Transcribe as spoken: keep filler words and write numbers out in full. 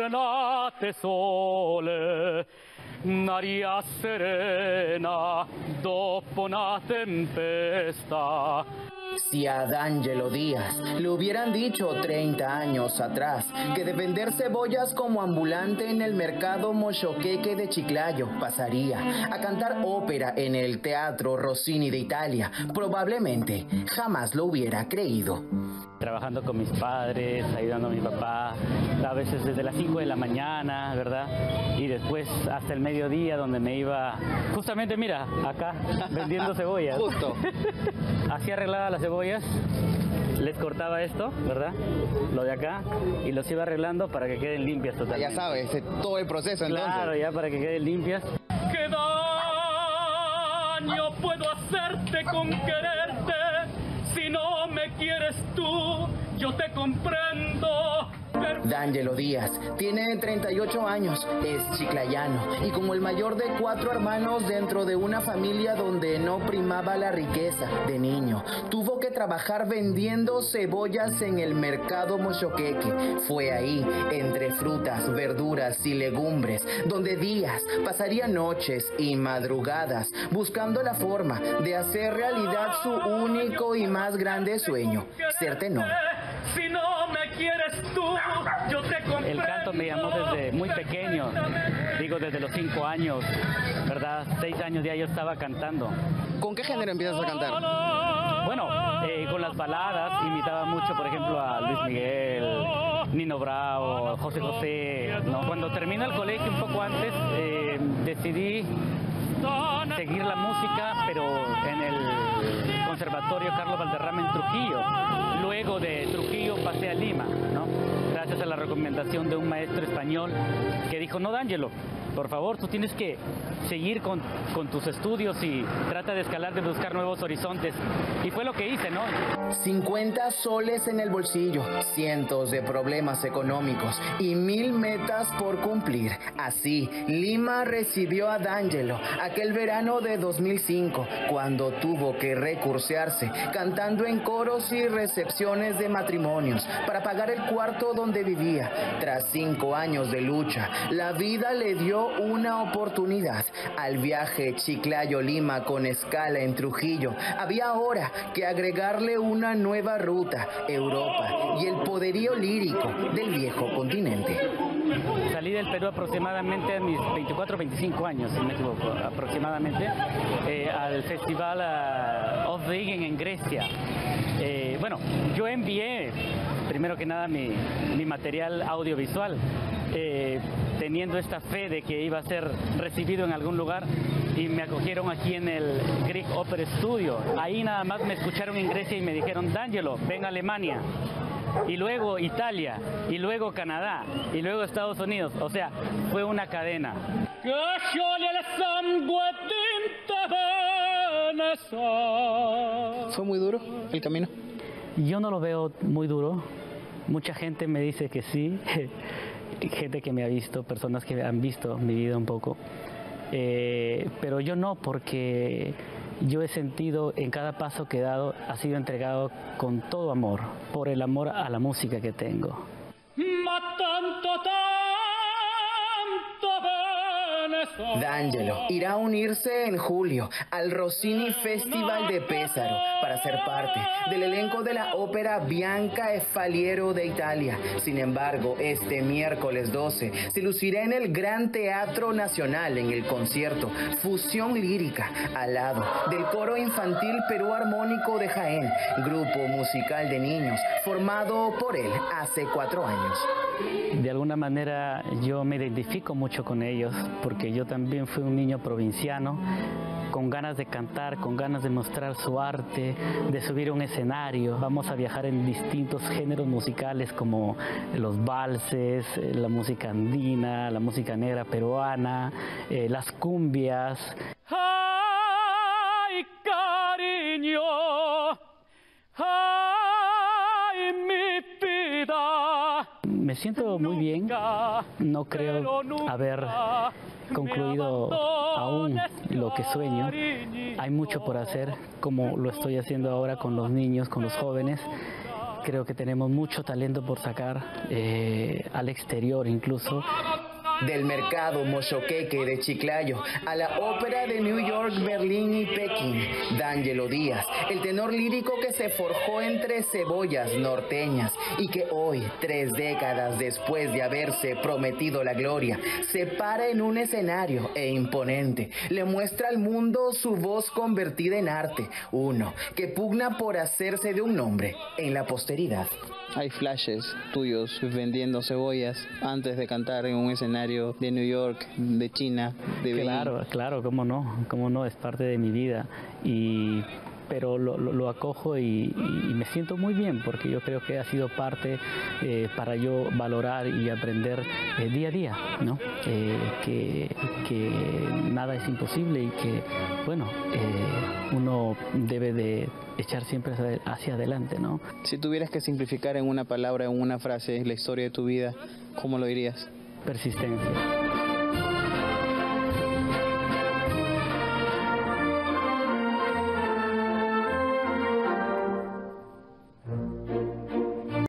tornate sole, un'aria serena dopo una tempesta. Si a D'Angelo Díaz le hubieran dicho treinta años atrás que de vender cebollas como ambulante en el mercado Mochoqueque de Chiclayo pasaría a cantar ópera en el Teatro Rossini de Italia, probablemente jamás lo hubiera creído. Trabajando con mis padres, ayudando a mi papá, a veces desde las cinco de la mañana, ¿verdad? Y después hasta el mediodía, donde me iba, justamente mira, acá, vendiendo cebollas. Justo. Así arreglaba las cebollas, les cortaba esto, ¿verdad? Lo de acá, y los iba arreglando para que queden limpias totalmente. Ya sabes, todo el proceso entonces. Claro, ya para que queden limpias. ¿Qué daño puedo hacerte con quererte? Si no me quieres tú, yo te comprendo. D'Angelo Díaz tiene treinta y ocho años, es chiclayano y como el mayor de cuatro hermanos dentro de una familia donde no primaba la riqueza, de niño tuvo que trabajar vendiendo cebollas en el mercado Mochoqueque. Fue ahí, entre frutas, verduras y legumbres, donde Díaz pasaría noches y madrugadas buscando la forma de hacer realidad su único y más grande sueño, ser tenor. Si no me quieres tú, yo te comprendo. El canto me llamó desde muy pequeño, digo desde los cinco años, ¿verdad? Seis años ya yo estaba cantando. ¿Con qué género empiezas a cantar? Bueno, eh, con las baladas, imitaba mucho, por ejemplo, a Luis Miguel, Nino Bravo, José José, ¿no? Cuando terminé el colegio, un poco antes, eh, decidí seguir la música, pero en el Conservatorio Carlos Valderrama en Trujillo. Luego de Trujillo pasé a Lima, ¿no? Gracias a la recomendación de un maestro español que dijo, no, D'Angelo, por favor, tú tienes que seguir con, con tus estudios y trata de escalar, de buscar nuevos horizontes. Y fue lo que hice, ¿no? cincuenta soles en el bolsillo, cientos de problemas económicos y mil metas por cumplir. Así, Lima recibió a D'Angelo aquel verano de dos mil cinco, cuando tuvo que recursearse, cantando en coros y recepciones de matrimonios para pagar el cuarto donde vivía. Tras cinco años de lucha, la vida le dio una oportunidad. Al viaje Chiclayo-Lima con escala en Trujillo había ahora que agregarle una nueva ruta, Europa y el poderío lírico del viejo continente. Salí del Perú aproximadamente a mis veinticuatro, veinticinco años, si me equivoco, aproximadamente, eh, al festival uh, Of-Aegean en Grecia. Eh, bueno, yo envié primero que nada mi, mi material audiovisual, eh, teniendo esta fe de que iba a ser recibido en algún lugar, y me acogieron aquí en el Greek Opera Studio. Ahí nada más me escucharon en Grecia y me dijeron, D'Angelo, ven a Alemania, y luego Italia, y luego Canadá, y luego Estados Unidos. O sea, fue una cadena. ¿Fue muy duro el camino? Yo no lo veo muy duro. Mucha gente me dice que sí. Gente que me ha visto, personas que han visto mi vida un poco, eh, pero yo no, porque yo he sentido en cada paso que he dado ha sido entregado con todo amor, por el amor a la música que tengo. D'Angelo irá a unirse en julio al Rossini Festival de Pesaro para ser parte del elenco de la ópera Bianca e Faliero de Italia. Sin embargo, este miércoles doce se lucirá en el Gran Teatro Nacional en el concierto Fusión Lírica, al lado del Coro Infantil Perú Armónico de Jaén, grupo musical de niños formado por él hace cuatro años. De alguna manera yo me identifico mucho con ellos, porque yo también fui un niño provinciano, con ganas de cantar, con ganas de mostrar su arte, de subir a un escenario. Vamos a viajar en distintos géneros musicales como los valses, la música andina, la música negra peruana, eh, las cumbias. ¡Ay, cariño! ¡Ay, mi vida! Me siento muy bien, no creo haber concluido aún lo que sueño. Hay mucho por hacer, como lo estoy haciendo ahora con los niños, con los jóvenes, Creo que tenemos mucho talento por sacar eh, al exterior incluso. Del mercado Mochoqueque de Chiclayo a la ópera de New York, Berlín y Pekín, D'Angelo Díaz, el tenor lírico que se forjó entre cebollas norteñas y que hoy, tres décadas después de haberse prometido la gloria, se para en un escenario e imponente, le muestra al mundo su voz convertida en arte, uno que pugna por hacerse de un nombre en la posteridad. Hay flashes tuyos vendiendo cebollas antes de cantar en un escenario de New York, de China, de Berlín. Claro, claro, cómo no, cómo no, es parte de mi vida, y, pero lo, lo, lo acojo y, y me siento muy bien porque yo creo que ha sido parte eh, para yo valorar y aprender eh, día a día, ¿no? Eh, que, que nada es imposible y que, bueno, eh, uno debe de echar siempre hacia adelante, ¿no? Si tuvieras que simplificar en una palabra, en una frase, la historia de tu vida, ¿cómo lo dirías? Persistencia.